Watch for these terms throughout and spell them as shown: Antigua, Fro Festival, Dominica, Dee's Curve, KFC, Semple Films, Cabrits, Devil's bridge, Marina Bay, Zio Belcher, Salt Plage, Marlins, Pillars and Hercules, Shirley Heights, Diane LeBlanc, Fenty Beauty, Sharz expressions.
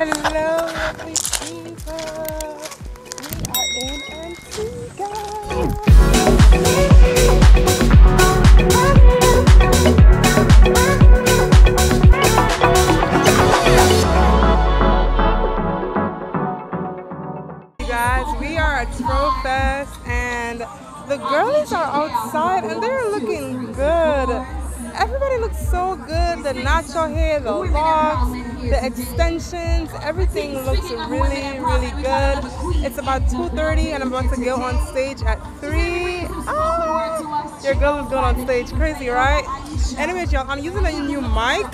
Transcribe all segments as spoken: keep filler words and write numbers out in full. Hello, lovely people. We are in Antigua. You guys, we are at Fro Fest and the girlies are outside and they're looking good. Everybody looks so good. The nacho hair, the locks, the extensions, everything looks really, really good. It's about two thirty and I'm about to go on stage at three. Oh, your girl is going on stage. Crazy, right? Anyways, y'all, I'm using a new mic.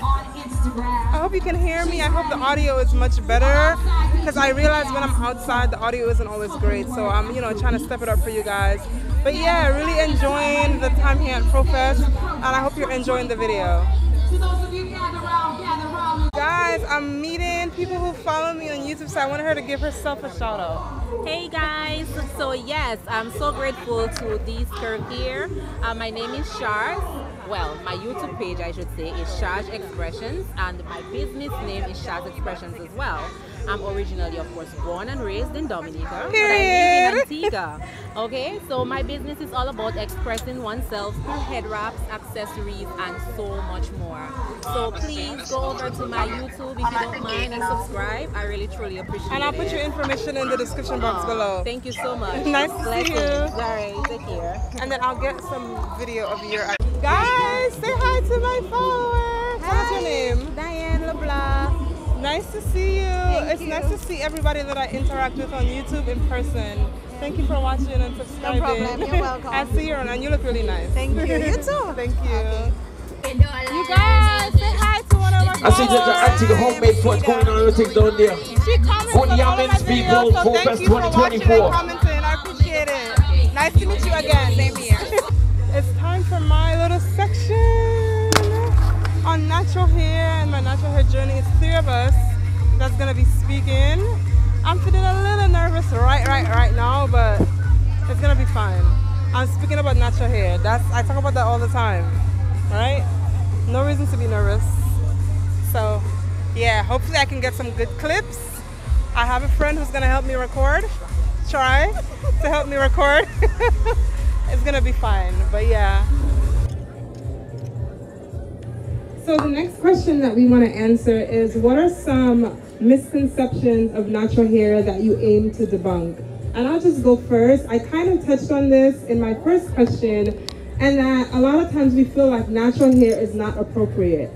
I hope you can hear me. I hope the audio is much better because I realize when I'm outside, the audio isn't always great. So I'm, you know, trying to step it up for you guys. But yeah, really enjoying the time here at Fro Fest, and I hope you're enjoying the video. To those of you gather round, gather round. Guys, I'm meeting people who follow me on YouTube, so I want her to give herself a shout out. Hey guys, so yes, I'm so grateful to Dee's Curve here. Uh, my name is Sharz. Well, my YouTube page, I should say, is Sharz Expressions, and my business name is Sharz Expressions as well. I'm originally, of course, born and raised in Dominica, but I live in Antigua. Okay, so my business is all about expressing oneself through head wraps, accessories, and so much more. So please go over to my YouTube if you don't mind and subscribe. I really truly appreciate it. And I'll put your information in the description box oh, below. Thank you so much. Nice Blessings. to see you. All right, take care. And then I'll get some video of your. Guys, say hi to my followers. What's your name? Diane LeBlanc. Nice to see you. Thank it's you. nice to see everybody that I interact with on YouTube in person. Thank you for watching and subscribing. No problem. You're welcome. I see you around and you look really nice. Thank you. You too. Thank you. Okay. You guys, say hi to one of my followers. I see the Antigua homemade what's going on everything down there. She comments on all of my videos, so thank you for watching and commenting. I appreciate it. Nice to meet you again. Same here. It's time for my little section on natural hair and my natural hair journey. It's three of us that's gonna be speaking. I'm feeling a little nervous right, right, right now, but it's gonna be fine. I'm speaking about natural hair. That's I talk about that all the time, right? No reason to be nervous. So, yeah, hopefully I can get some good clips. I have a friend who's gonna help me record. Try to help me record. It's gonna be fine, but yeah. So the next question that we want to answer is, what are some misconceptions of natural hair that you aim to debunk? And I'll just go first. I kind of touched on this in my first question, and that a lot of times we feel like natural hair is not appropriate.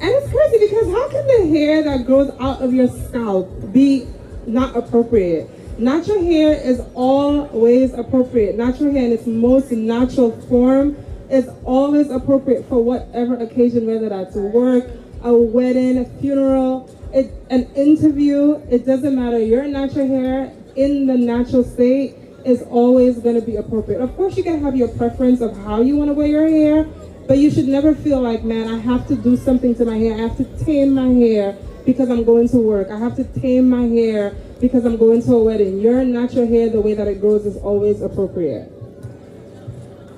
And it's crazy because how can the hair that grows out of your scalp be not appropriate? Natural hair is always appropriate. Natural hair in its most natural form is always appropriate for whatever occasion, whether that's work, a wedding, a funeral, it, an interview. It doesn't matter. Your natural hair in the natural state is always going to be appropriate. Of course, you can have your preference of how you want to wear your hair, but you should never feel like, man, I have to do something to my hair. I have to tame my hair because I'm going to work. I have to tame my hair because I'm going to a wedding. Your natural hair, the way that it grows, is always appropriate.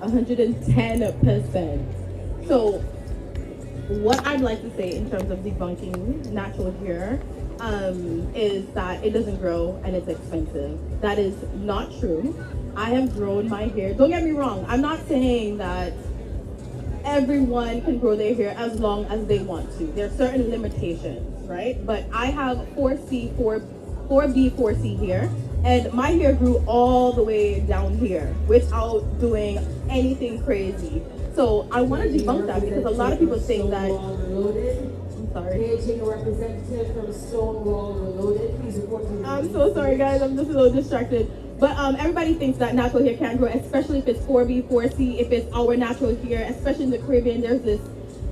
one hundred ten percent. So what I'd like to say in terms of debunking natural hair um, is that it doesn't grow and it's expensive. That is not true. I have grown my hair. Don't get me wrong. I'm not saying that everyone can grow their hair as long as they want to. There are certain limitations, right? But I have four C, four B, four C hair, and my hair grew all the way down here without doing anything crazy. So I want to debunk that because a lot of people think that. I'm sorry. A representative from Stonewall Reloaded. Please report to me. I'm so sorry, guys. I'm just a little distracted. But um, everybody thinks that natural hair can grow, especially if it's four B, four C, if it's our natural hair, especially in the Caribbean. There's this,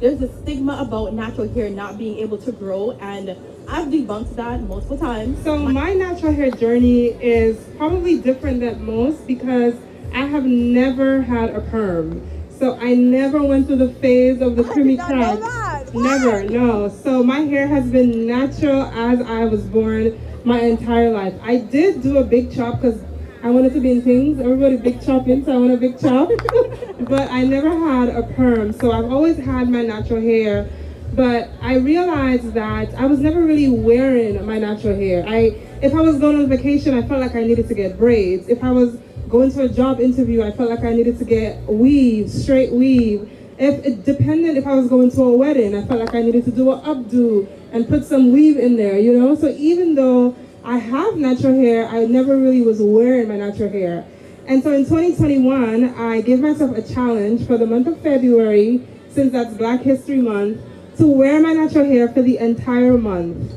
there's this stigma about natural hair not being able to grow, and I've debunked that multiple times. So my natural hair journey is probably different than most because I have never had a perm. So I never went through the phase of the creamy cut. Never, no. So my hair has been natural as I was born my entire life. I did do a big chop because I wanted to be in things. Everybody big chopping, so I want a big chop. But I never had a perm. So I've always had my natural hair. But I realized that I was never really wearing my natural hair. I, if I was going on vacation, I felt like I needed to get braids. If I was going to a job interview, I felt like I needed to get weave, straight weave. If it depended, if I was going to a wedding, I felt like I needed to do an updo and put some weave in there, you know? So even though I have natural hair, I never really was wearing my natural hair. And so in twenty twenty-one, I gave myself a challenge for the month of February, since that's Black History Month, to wear my natural hair for the entire month.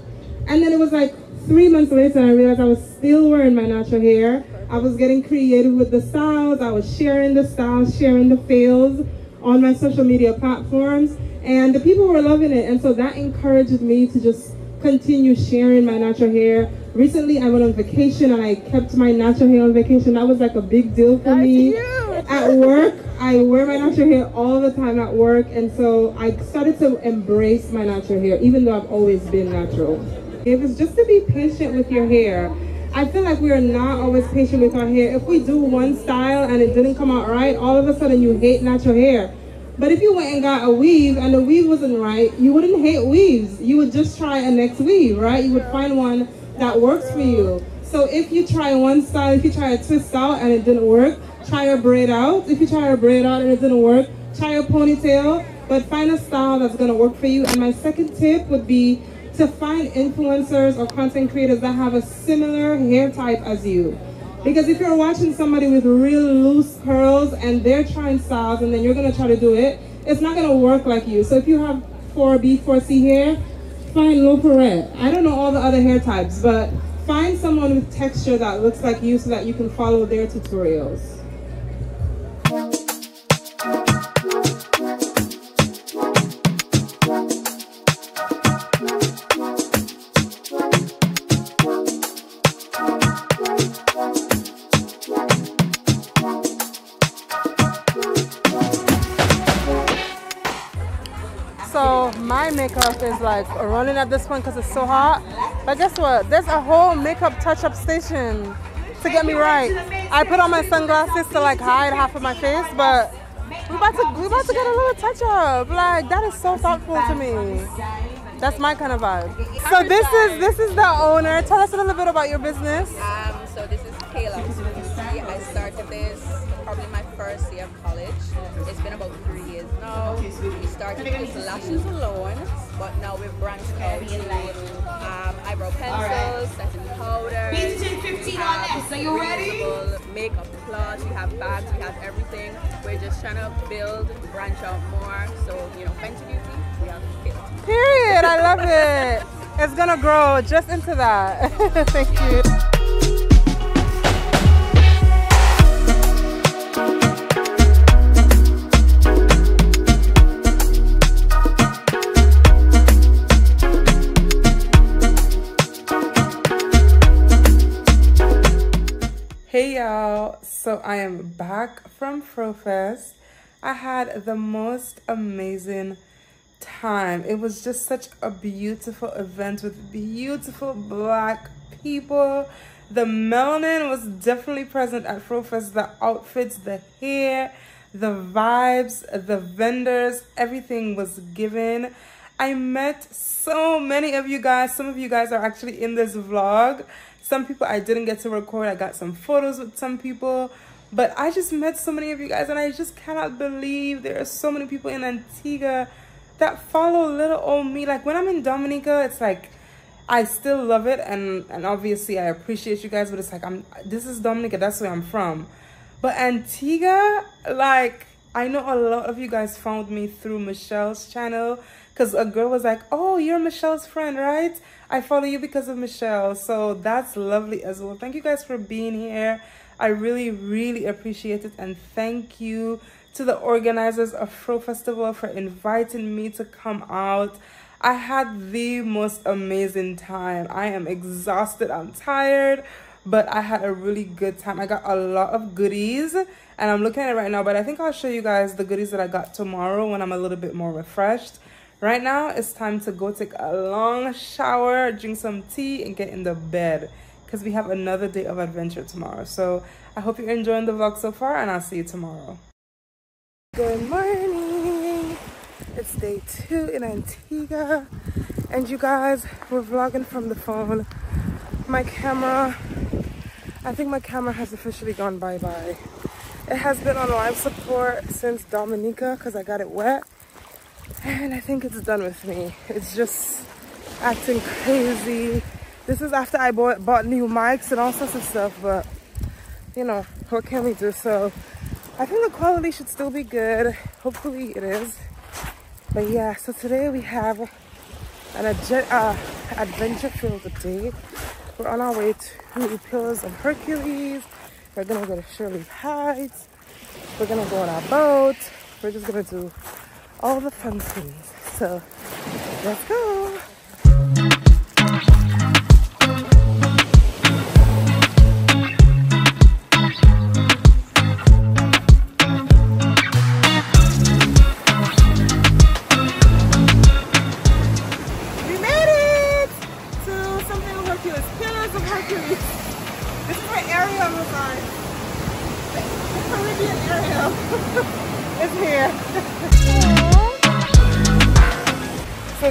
And then it was like three months later, and I realized I was still wearing my natural hair. I was getting creative with the styles. I was sharing the styles, sharing the fails on my social media platforms. And the people were loving it. And so that encouraged me to just continue sharing my natural hair. Recently, I went on vacation and I kept my natural hair on vacation. That was like a big deal for That's me. You. At work, I wear my natural hair all the time at work. And so I started to embrace my natural hair, even though I've always been natural. It was just to be patient with your hair. I feel like we are not always patient with our hair. If we do one style and it didn't come out right, all of a sudden you hate natural hair. But if you went and got a weave and the weave wasn't right, you wouldn't hate weaves. You would just try a next weave, right? You would find one that works for you. So if you try one style, if you try a twist out and it didn't work, try a braid out. If you try a braid out and it didn't work, try a ponytail, but find a style that's gonna work for you. And my second tip would be to find influencers or content creators that have a similar hair type as you. Because if you're watching somebody with real loose curls and they're trying styles and then you're gonna try to do it, it's not gonna work like you. So if you have four B, four C hair, find low perrette. I don't know all the other hair types, but find someone with texture that looks like you so that you can follow their tutorials. So my makeup is like running at this point because it's so hot. But guess what? There's a whole makeup touch-up station to get me right. I put on my sunglasses to like hide half of my face, but we're about to, we're about to get a little touch-up. Like, that is so thoughtful to me. That's my kind of vibe. So this is, this is the owner. Tell us a little bit about your business. Um, so this is Kayla. I started this probably my first year of college. It's been about three years now. We started with lashes alone, but now we've branched out to um, eyebrow pencils, setting powder, we have reusable makeup plots, we have bags, we have everything. We're just trying to build, branch out more. So, you know, Fenty Beauty, we have it. Period, I love it. It's gonna grow just into that. Thank you. Hey y'all, so I am back from Fro Fest. I had the most amazing time. It was just such a beautiful event with beautiful Black people. The melanin was definitely present at Fro Fest. The outfits, the hair, the vibes, the vendors, everything was given. I met so many of you guys. Some of you guys are actually in this vlog. Some people I didn't get to record. I got some photos with some people. But I just met so many of you guys, and I just cannot believe there are so many people in Antigua that follow little old me. Like, when I'm in Dominica, it's like, I still love it. And, and obviously, I appreciate you guys. But it's like, I'm, this is Dominica. That's where I'm from. But Antigua, like, I know a lot of you guys found me through Michelle's channel. Because a girl was like, oh, you're Michelle's friend, right? I follow you because of Michelle. So that's lovely as well. Thank you guys for being here. I really, really appreciate it. And thank you to the organizers of Fro Festival for inviting me to come out. I had the most amazing time. I am exhausted. I'm tired. But I had a really good time. I got a lot of goodies. And I'm looking at it right now. But I think I'll show you guys the goodies that I got tomorrow when I'm a little bit more refreshed. Right now, it's time to go take a long shower, drink some tea, and get in the bed. Because we have another day of adventure tomorrow. So, I hope you're enjoying the vlog so far, and I'll see you tomorrow. Good morning! It's day two in Antigua, and you guys, we're vlogging from the phone. My camera, I think my camera has officially gone bye-bye. It has been on life support since Dominica because I got it wet, and I think it's done with me. It's just acting crazy. This is after I bought, bought new mics and all sorts of stuff, but you know, what can we do? So I think the quality should still be good. Hopefully it is. But yeah, so today we have an adge uh, adventure-filled day. We're on our way to Pillars and Hercules. We're gonna go to Shirley Heights. We're gonna go on our boat. We're just gonna do all the fun things. So let's go.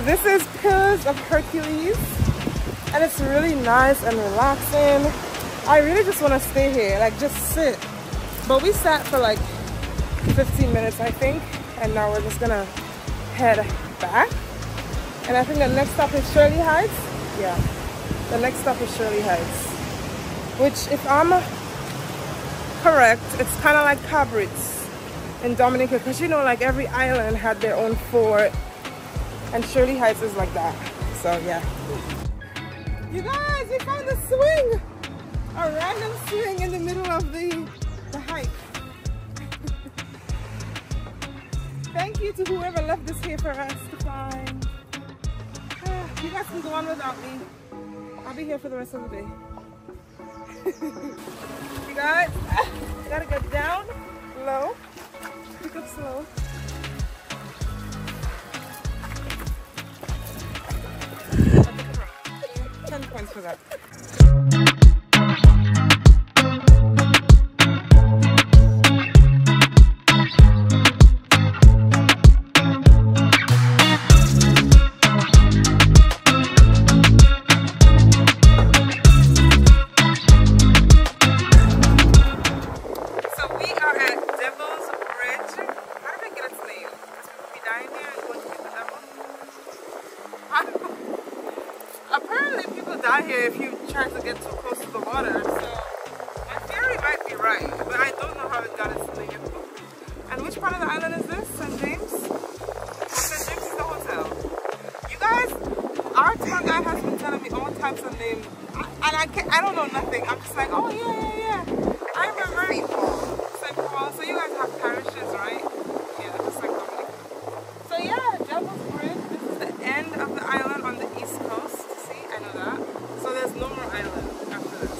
This is Pillars of Hercules, and it's really nice and relaxing. I really just want to stay here, like just sit. But we sat for like fifteen minutes, I think, and now we're just gonna head back. And I think the next stop is Shirley Heights. Yeah, the next stop is Shirley Heights, which, if I'm correct, it's kind of like Cabrits in Dominica, because you know, like every island had their own fort. And Shirley Heights is like that. So yeah. You guys, we found a swing! A random swing in the middle of the, the hike. Thank you to whoever left this here for us to find. You guys can go on without me. I'll be here for the rest of the day. You guys, you gotta go down, low, pick up slow. ten points for that. So we are at Devil's Bridge. How did I get its name? Because we died there and going to get the devil. I don't know. Apparently people die here if you try to get too close to the water, so my theory might be right, but I don't know how it got its name. And which part of the island is this? Saint James? Saint James is the hotel. You guys, our tour guide has been telling me all types of names, and I can't, I don't know nothing. I'm just like, oh yeah, yeah, yeah. I remember Saint Paul. Saint Paul. So you guys have parishes, right? Yeah, that's just like Dominica. So yeah, Devil's Bridge. This is the end of the island on the east coast. No more island after this,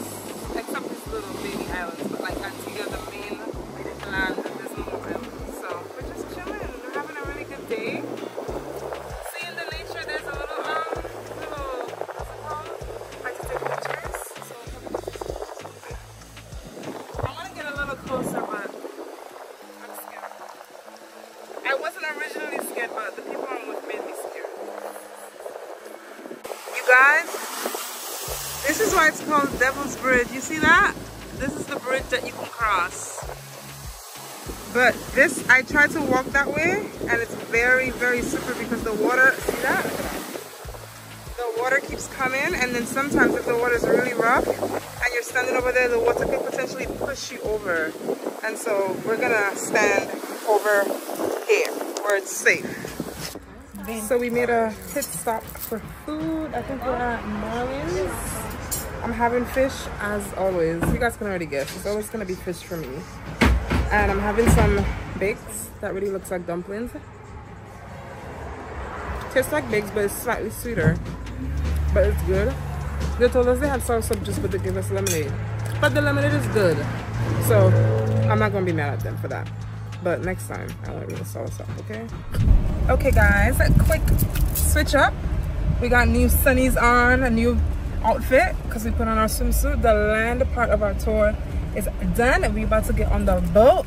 except these little baby islands, but like Antigua, the main land, there's no more islands. So we're just chilling, we're having a really good day. Seeing the nature, there's a little, um, little, what's it called? I can take pictures, so I want to get a little closer, but I'm scared. I wasn't originally scared, but the people I'm with made me scared. You guys? This is why it's called Devil's Bridge. You see that? This is the bridge that you can cross. But this, I tried to walk that way, and it's very, very slippery because the water, see that? Look at that. The water keeps coming, and then sometimes if the water is really rough and you're standing over there, the water could potentially push you over. And so we're gonna stand over here where it's safe. So we made a pit stop for food. I think we're at Marlins. I'm having fish as always. You guys can already guess. It's always gonna be fish for me. And I'm having some bakes that really looks like dumplings. Tastes like bakes, but it's slightly sweeter. But it's good. They told us they had salsa juice, but they gave us lemonade. But the lemonade is good. So I'm not gonna be mad at them for that. But next time, I want real salsa, okay? Okay guys, a quick switch up. We got new sunnies on, a new outfit because we put on our swimsuit. The land part of our tour is done and we're about to get on the boat,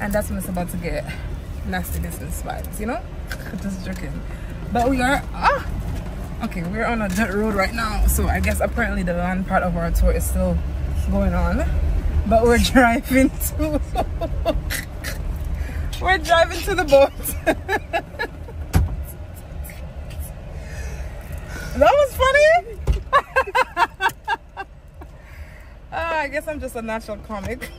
and that's when it's about to get nasty business vibes, you know. Just joking. But we are ah okay, we're on a dirt road right now, so I guess apparently the land part of our tour is still going on. But we're driving to we're driving to the boat. That was funny. uh, I guess I'm just a natural comic.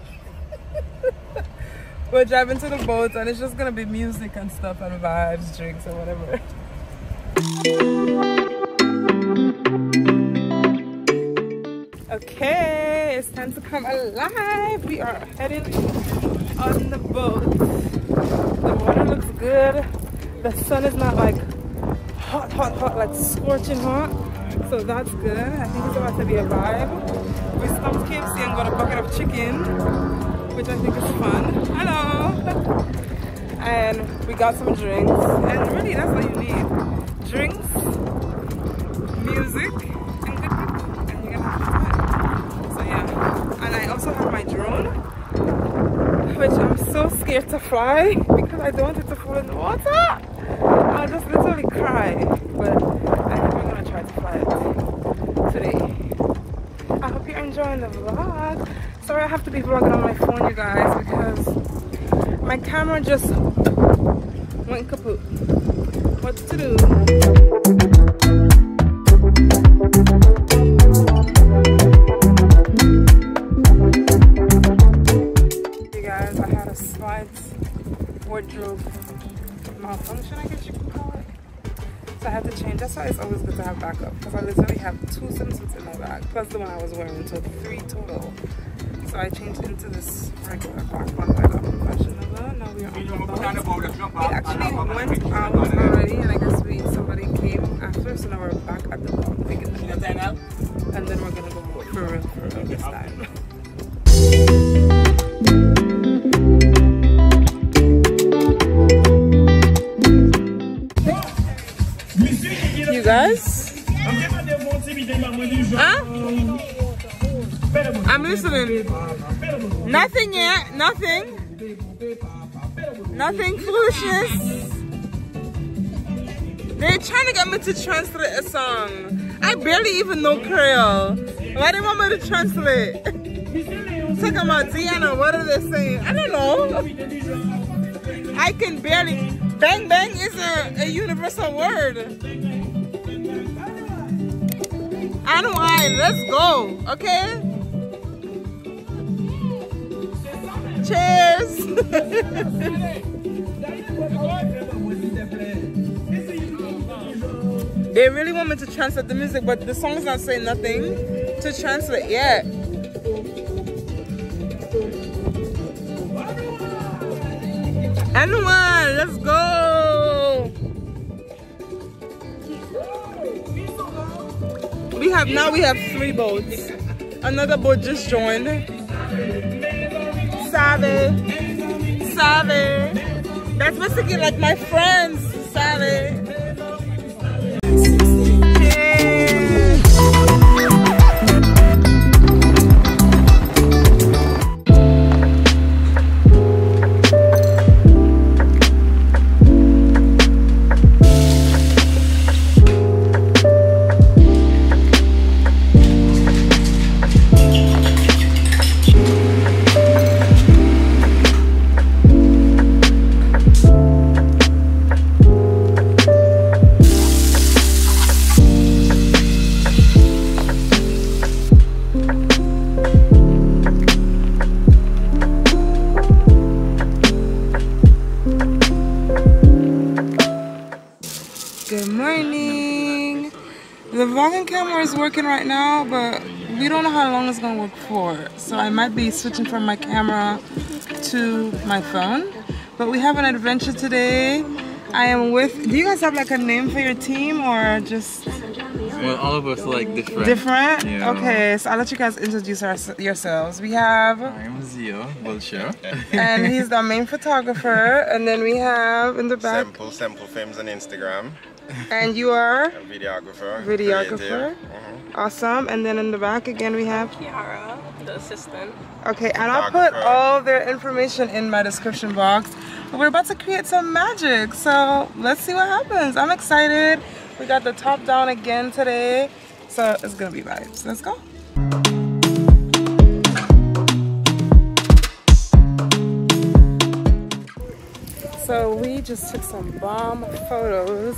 We're driving to the boat and it's just gonna be music and stuff and vibes, drinks and whatever. Okay, it's time to come alive. We are heading on the boat. The water looks good. The sun is not like hot, hot, hot, like scorching hot. So that's good. I think it's about to be a vibe. We stopped K F C and got a bucket of chicken, which I think is fun. Hello! And we got some drinks. And really, that's what you need. Drinks, music, and good food. And you're gonna have fun. So yeah. And I also have my drone, which I'm so scared to fly because I don't want it to fall in the water. I'll just literally cry, but I think we're gonna try to fly it today. I hope you're enjoying the vlog. Sorry I have to be vlogging on my phone, you guys, because my camera just went kaput. What to do? You guys, I had a slight wardrobe malfunction, I guess you could call it. So I had to change. That's why it's always good to have backup, because I literally have two swimsuits in my bag, plus the one I was wearing, so three total. So I changed into this regular black one that I got from Fashion Nova. Now we are on the boat. We actually went out already, and I guess we somebody came after, so now we're back at the boat again. And then we're gonna go for real, for real this time. Guys, huh? I'm listening. Nothing yet, nothing, nothing foolishness. They're trying to get me to translate a song. I barely even know Creole. Why do they want me to translate? Talking about Diana, what are they saying? I don't know. I can barely. Bang bang is a, a universal word. I don't mind. Let's go. Okay. Cheers. They really want me to translate the music, but the song's not saying nothing to translate yet. Anyone, let's go. We have now we have three boats. Another boat just joined. Save, save. That's basically like my friends. Save. Working right now, but we don't know how long it's gonna work for, so I might be switching from my camera to my phone. But we have an adventure today. I am with, do you guys have like a name for your team or just? Well, all of us are like different. Different? Yeah. Okay, so I'll let you guys introduce our, yourselves. We have, I'm Zio Belcher, and he's the main photographer, and then we have in the back Semple, Semple Films on Instagram. And you are? A videographer. Videographer. Mm-hmm. Awesome. And then in the back again we have? Kiara, the assistant. Okay, and I'll put all their information in my description box. we're about to create some magic, so let's see what happens. I'm excited. We got the top down again today, so it's gonna be vibes. Let's go. So we just took some bomb photos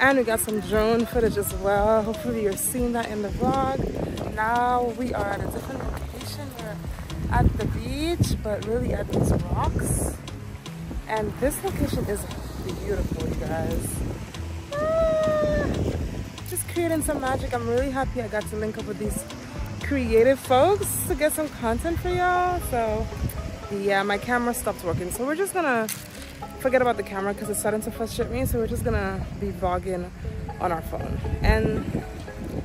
and we got some drone footage as well. Hopefully you're seeing that in the vlog. Now we are at a different location. We're at the beach, but really at these rocks. And this location is beautiful, you guys. Ah, just creating some magic. I'm really happy I got to link up with these creative folks to get some content for y'all. So yeah, my camera stopped working. So we're just gonna forget about the camera because it's starting to frustrate me, so we're just gonna be vlogging on our phone. And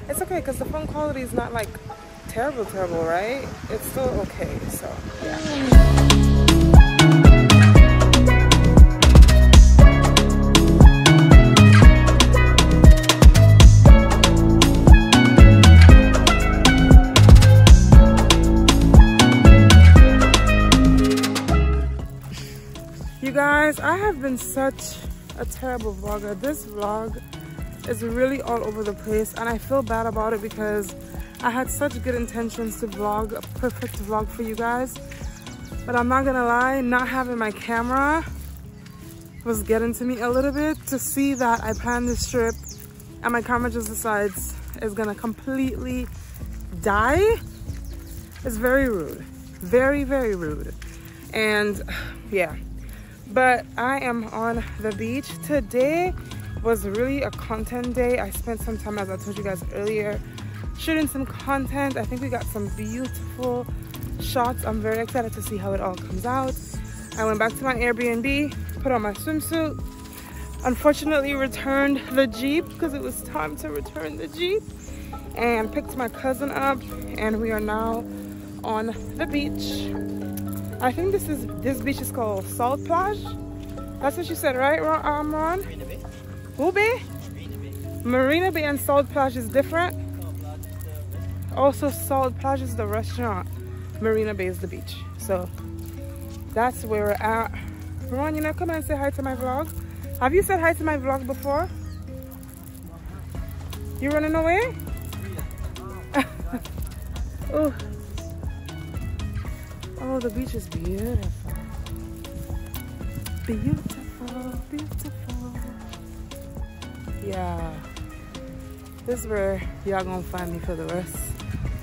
it's okay because the phone quality is not like terrible terrible, right? It's still okay, so yeah. Guys, I have been such a terrible vlogger. This vlog is really all over the place and I feel bad about it because I had such good intentions to vlog a perfect vlog for you guys, but I'm not gonna lie, not having my camera was getting to me a little bit. To see that I planned this trip and my camera just decides it's gonna completely die, it's very rude, very very rude. And yeah, but I am on the beach. Today was really a content day. I spent some time, as I told you guys earlier, shooting some content. I think we got some beautiful shots. I'm very excited to see how it all comes out. I went back to my Airbnb, put on my swimsuit, unfortunately returned the Jeep because it was time to return the Jeep, and picked my cousin up, and we are now on the beach. I think this is this beach is called Salt Plage. That's what you said, right, um, Ron? Marina Bay. Who bay? Marina Bay. Marina Bay and Salt Plage is different. Salt Plage is the also, Salt Plage is the restaurant. Marina Bay is the beach. So that's where we're at. Ron, you know, come and say hi to my vlog. Have you said hi to my vlog before? You running away? Oh. Oh, the beach is beautiful. Beautiful, beautiful. Yeah. This is where y'all gonna find me for the rest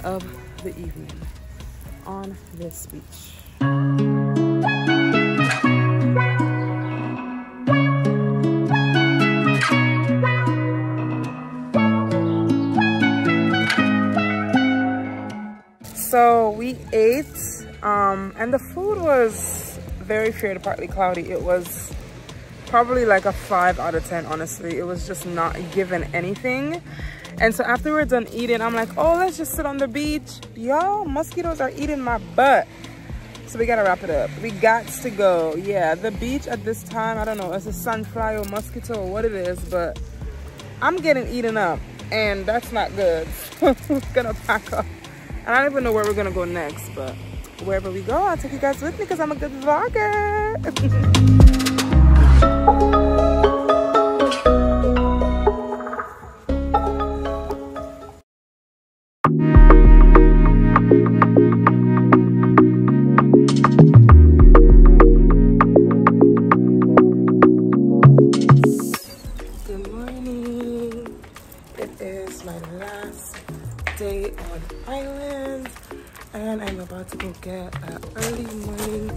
of the evening. On this beach. So we ate. Um, and the food was very fair to partly cloudy. It was probably like a five out of ten, honestly. It was just not given anything. And so after we're done eating, I'm like, oh, let's just sit on the beach. Y'all, mosquitoes are eating my butt. So we gotta wrap it up. We got to go. Yeah, the beach at this time, I don't know, it's a sunfly or mosquito or what it is, but I'm getting eaten up and that's not good. We're gonna pack up. And I don't even know where we're gonna go next, but wherever we go, I'll take you guys with me because I'm a good vlogger. Good morning. It is my last day on island. And I'm about to go get an early morning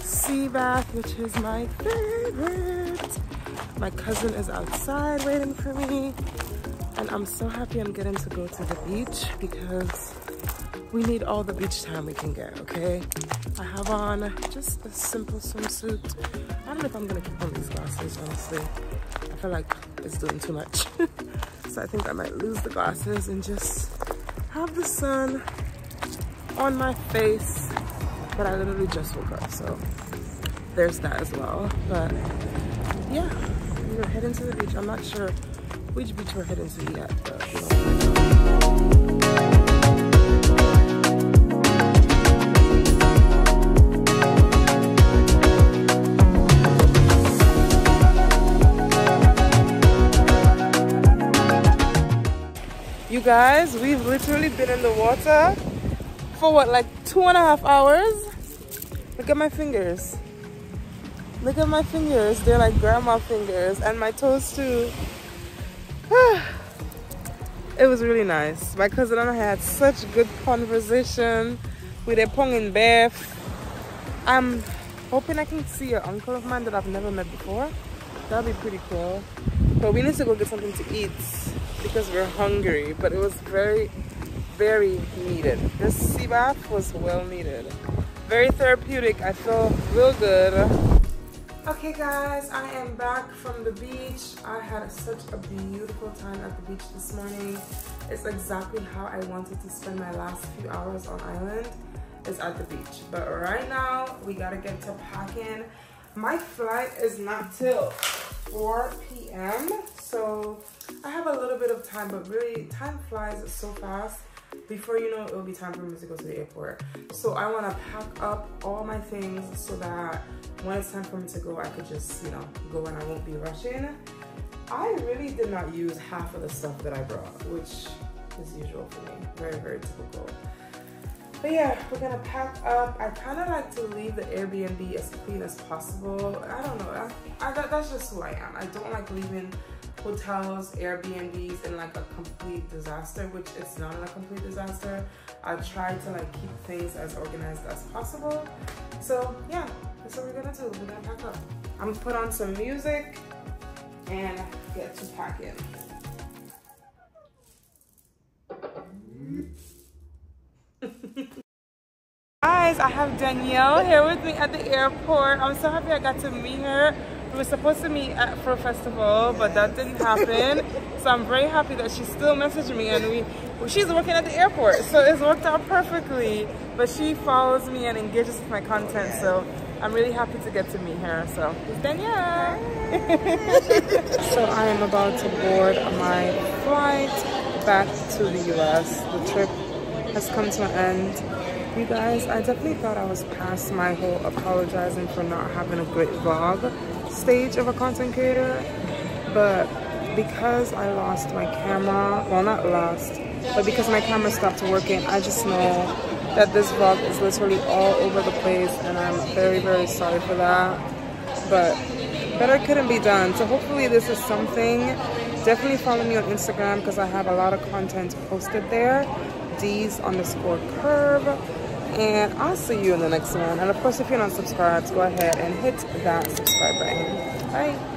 sea bath, which is my favorite. My cousin is outside waiting for me. And I'm so happy I'm getting to go to the beach because we need all the beach time we can get, okay? I have on just a simple swimsuit. I don't know if I'm gonna keep on these glasses, honestly. I feel like it's doing too much. So I think I might lose the glasses and just have the sun on my face, but I literally just woke up, so there's that as well. But yeah, we're heading to the beach. I'm not sure which beach we're heading to yet, but you know. guys, we've literally been in the water for what, like two and a half hours? Look at my fingers. Look at my fingers. They're like grandma fingers, and my toes too. It was really nice. My cousin and I had such good conversation with a pong in Beth. I'm hoping I can see an uncle of mine that I've never met before. That'd be pretty cool. But we need to go get something to eat because we're hungry. But it was very, very needed. This sea bath was well needed. Very therapeutic. I feel real good. Okay guys, I am back from the beach. I had such a beautiful time at the beach this morning. It's exactly how I wanted to spend my last few hours on island, is at the beach. But right now, we gotta get to packing. My flight is not till four P M So I have a little bit of time, but really time flies so fast. Before you know it, it'll be time for me to go to the airport. So I want to pack up all my things so that when it's time for me to go, I could just, you know, go and I won't be rushing. I really did not use half of the stuff that I brought, which is usual for me. Very, very typical. But yeah, we're gonna pack up. I kind of like to leave the Airbnb as clean as possible. I don't know. I, I, that, that's just who I am. I don't like leaving hotels, Airbnbs in like a complete disaster, which it's not in a complete disaster. I try to like keep things as organized as possible. So yeah, that's what we're gonna do. We're gonna pack up. I'm gonna put on some music and get to packing. Guys, I have Danielle here with me at the airport. I'm so happy I got to meet her. We were supposed to meet at Fro Festival, but that didn't happen. So I'm very happy that she still messaged me, and we she's working at the airport, so it's worked out perfectly. But she follows me and engages with my content, so I'm really happy to get to meet her. So it's Danielle. So I am about to board my flight back to the U S The trip has come to an end. You guys, I definitely thought I was past my whole apologizing for not having a great vlog stage of a content creator, but because I lost my camera, well not lost, but because my camera stopped working, I just know that this vlog is literally all over the place, and I'm very very sorry for that, but better couldn't be done. So hopefully this is something. Definitely follow me on Instagram because I have a lot of content posted there, Dee's underscore curve. And I'll see you in the next one. And of course, if you're not subscribed, go ahead and hit that subscribe button. Bye.